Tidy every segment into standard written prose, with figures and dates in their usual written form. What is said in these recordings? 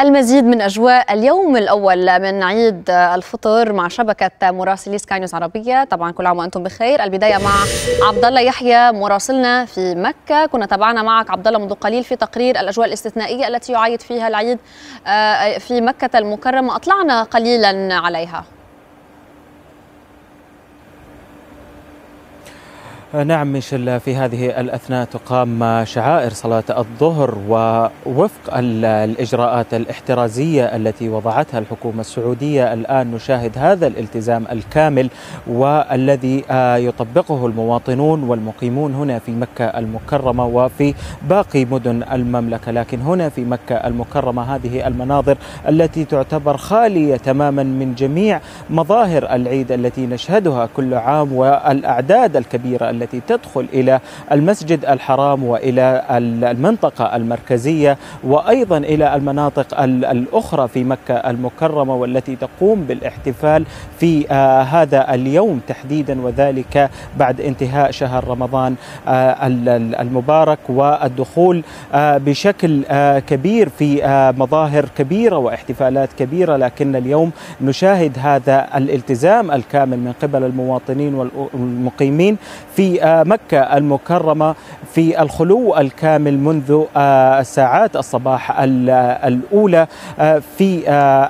المزيد من أجواء اليوم الأول من عيد الفطر مع شبكة مراسلي سكاي نيوز عربية. طبعا كل عام وأنتم بخير. البداية مع عبد الله يحيى مراسلنا في مكة. كنا تابعنا معك عبد الله منذ قليل في تقرير الأجواء الاستثنائية التي يعايد فيها العيد في مكة المكرمة، أطلعنا قليلا عليها. نعم ميشيل، في هذه الأثناء تقام شعائر صلاة الظهر، ووفق الإجراءات الاحترازية التي وضعتها الحكومة السعودية الآن نشاهد هذا الالتزام الكامل والذي يطبقه المواطنون والمقيمون هنا في مكة المكرمة وفي باقي مدن المملكة. لكن هنا في مكة المكرمة هذه المناظر التي تعتبر خالية تماما من جميع مظاهر العيد التي نشهدها كل عام، والأعداد الكبيرة التي تدخل إلى المسجد الحرام وإلى المنطقة المركزية وأيضا إلى المناطق الأخرى في مكة المكرمة، والتي تقوم بالاحتفال في هذا اليوم تحديدا، وذلك بعد انتهاء شهر رمضان المبارك والدخول بشكل كبير في مظاهر كبيرة واحتفالات كبيرة. لكن اليوم نشاهد هذا الالتزام الكامل من قبل المواطنين والمقيمين في مكة المكرمة في الخلو الكامل منذ ساعات الصباح الأولى في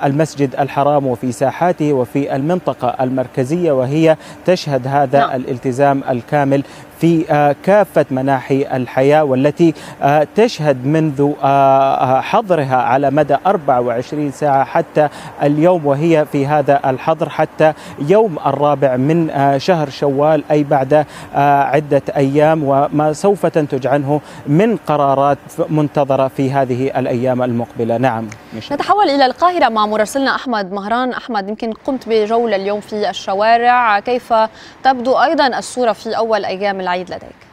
المسجد الحرام وفي ساحاته وفي المنطقة المركزية، وهي تشهد هذا الالتزام الكامل في كافة مناحي الحياة، والتي تشهد منذ حظرها على مدى 24 ساعة حتى اليوم، وهي في هذا الحظر حتى يوم الرابع من شهر شوال، أي بعد عدة أيام، وما سوف تنتج عنه من قرارات منتظرة في هذه الأيام المقبلة. نعم نتحول إلى القاهرة مع مراسلنا أحمد مهران. أحمد، يمكن قمت بجولة اليوم في الشوارع، كيف تبدو أيضا الصورة في أول أيام العيد لديك؟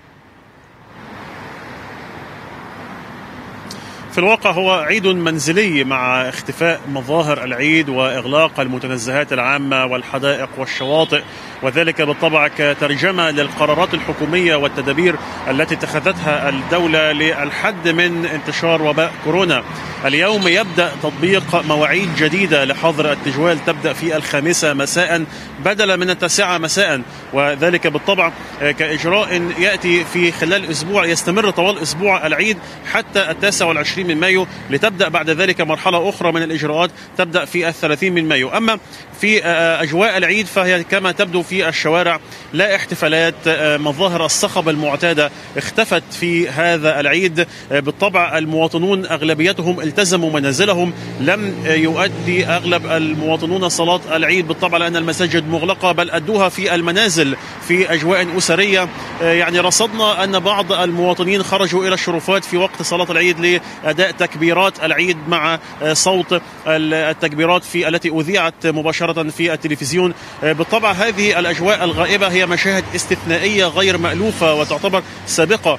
في الواقع هو عيد منزلي مع اختفاء مظاهر العيد وإغلاق المتنزهات العامة والحدائق والشواطئ، وذلك بالطبع كترجمة للقرارات الحكومية والتدابير التي اتخذتها الدولة للحد من انتشار وباء كورونا. اليوم يبدأ تطبيق مواعيد جديدة لحظر التجوال، تبدأ في 5 مساء بدلا من 9 مساء، وذلك بالطبع كإجراء يأتي في خلال أسبوع، يستمر طوال أسبوع العيد حتى 29 من مايو، لتبدأ بعد ذلك مرحلة أخرى من الإجراءات تبدأ في 30 من مايو. أما في أجواء العيد فهي كما تبدو في الشوارع، لا احتفالات، مظاهر الصخب المعتادة اختفت في هذا العيد. بالطبع المواطنون أغلبيتهم التزموا منازلهم، لم يؤدي أغلب المواطنون صلاة العيد بالطبع لأن المساجد مغلقة، بل أدوها في المنازل في أجواء أسرية. يعني رصدنا أن بعض المواطنين خرجوا إلى الشرفات في وقت صلاة العيد لأداء تكبيرات العيد مع صوت التكبيرات التي أذيعت مباشرة في التلفزيون. بالطبع هذه الأجواء الغائبة هي مشاهد استثنائية غير مألوفة وتعتبر سابقة،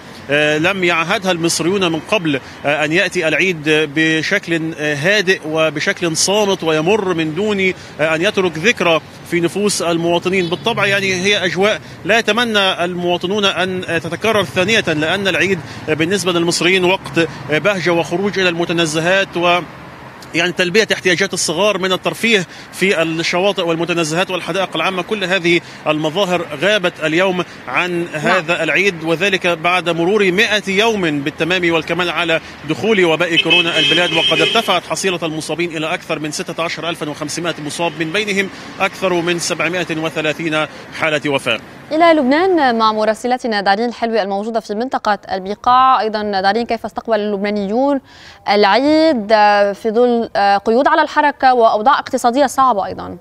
لم يعهدها المصريون من قبل أن يأتي العيد بشكل هادئ وبشكل صامت ويمر من دون أن يترك ذكرى في نفوس المواطنين. بالطبع يعني هي أجواء لا يتمنى المواطنون أن تتكرر ثانية، لأن العيد بالنسبة للمصريين وقت بهجة وخروج إلى المتنزهات و يعني تلبية احتياجات الصغار من الترفيه في الشواطئ والمتنزهات والحدائق العامة. كل هذه المظاهر غابت اليوم عن هذا العيد، وذلك بعد مرور 100 يوم بالتمام والكمال على دخول وباء كورونا البلاد، وقد ارتفعت حصيلة المصابين إلى أكثر من 16500 مصاب، من بينهم أكثر من 730 حالة وفاة. إلى لبنان مع مراسلتنا دارين الحلوة الموجودة في منطقة البقاع. أيضا دارين، كيف استقبل اللبنانيون العيد في ظل قيود على الحركة وأوضاع اقتصادية صعبة أيضا؟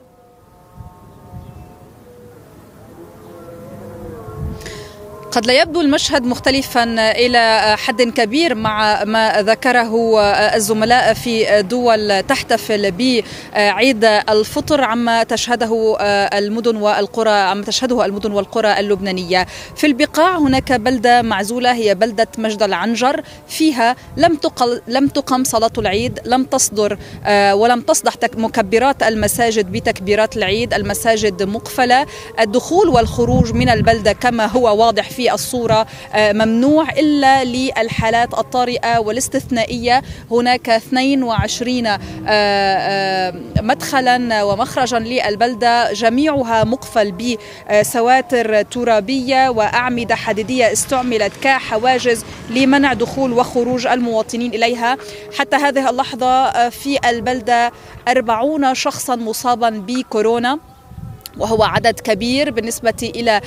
قد لا يبدو المشهد مختلفا إلى حد كبير مع ما ذكره الزملاء في دول تحتفل بعيد الفطر عما تشهده المدن والقرى اللبنانية. في البقاع هناك بلدة معزولة هي بلدة مجدل عنجر، فيها لم تقم صلاة العيد، لم تصدر ولم تصدح مكبرات المساجد بتكبيرات العيد، المساجد مقفلة، الدخول والخروج من البلدة كما هو واضح في في الصورة ممنوع إلا للحالات الطارئة والاستثنائية. هناك 22 مدخلا ومخرجا للبلدة، جميعها مقفل بسواتر ترابية وأعمدة حديدية استعملت كحواجز لمنع دخول وخروج المواطنين إليها. حتى هذه اللحظة في البلدة 40 شخصا مصابا بكورونا، وهو عدد كبير بالنسبة إلى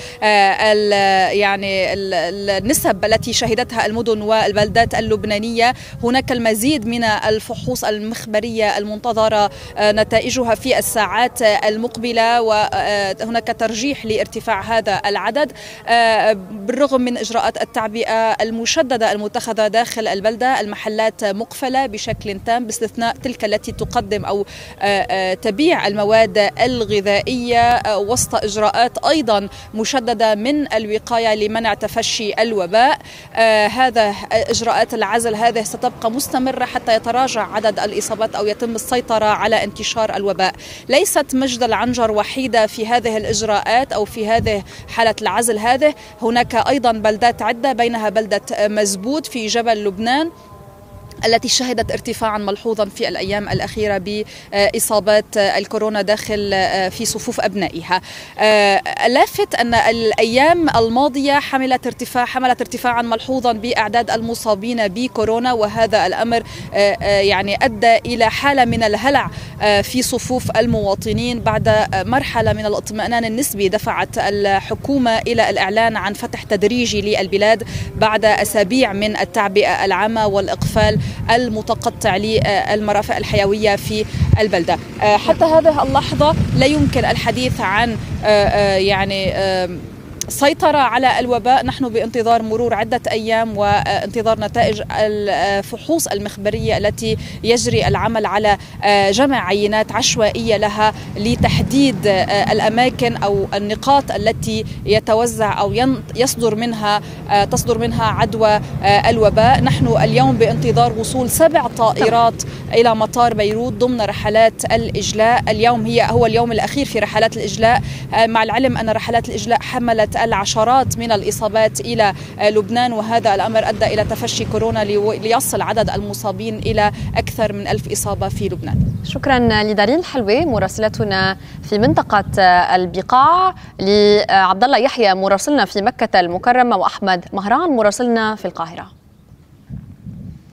يعني النسب التي شهدتها المدن والبلدات اللبنانية. هناك المزيد من الفحوص المخبرية المنتظرة نتائجها في الساعات المقبلة، وهناك ترجيح لارتفاع هذا العدد بالرغم من إجراءات التعبئة المشددة المتخذة داخل البلدة. المحلات مقفلة بشكل تام باستثناء تلك التي تقدم أو تبيع المواد الغذائية، وسط إجراءات أيضا مشددة من الوقاية لمنع تفشي الوباء. هذا إجراءات العزل هذه ستبقى مستمرة حتى يتراجع عدد الإصابات أو يتم السيطرة على انتشار الوباء. ليست مجدل عنجر وحيدة في هذه الإجراءات أو في هذه حالة العزل هذه، هناك أيضا بلدات عدة بينها بلدة مزبوط في جبل لبنان التي شهدت ارتفاعا ملحوظا في الأيام الأخيرة بإصابات الكورونا داخل في صفوف أبنائها. لافت أن الأيام الماضية حملت ارتفاعا ملحوظا بأعداد المصابين بكورونا، وهذا الأمر يعني أدى إلى حالة من الهلع في صفوف المواطنين. بعد مرحلة من الاطمئنان النسبي دفعت الحكومة إلى الإعلان عن فتح تدريجي للبلاد بعد أسابيع من التعبئة العامة والإقفال المتقطع للمرافق الحيوية في البلدة. حتى هذه اللحظة لا يمكن الحديث عن يعني سيطرة على الوباء، نحن بانتظار مرور عدة أيام وانتظار نتائج الفحوص المخبرية التي يجري العمل على جمع عينات عشوائية لها لتحديد الأماكن أو النقاط التي يتوزع أو تصدر منها عدوى الوباء. نحن اليوم بانتظار وصول 7 طائرات إلى مطار بيروت ضمن رحلات الإجلاء. اليوم هو اليوم الأخير في رحلات الإجلاء، مع العلم أن رحلات الإجلاء حملت العشرات من الإصابات إلى لبنان، وهذا الأمر أدى إلى تفشي كورونا ليصل عدد المصابين إلى أكثر من 1000 إصابة في لبنان. شكرا لدارين الحلوة مراسلتنا في منطقة البقاع، لعبد الله يحيى مراسلنا في مكة المكرمة، وأحمد مهران مراسلنا في القاهرة.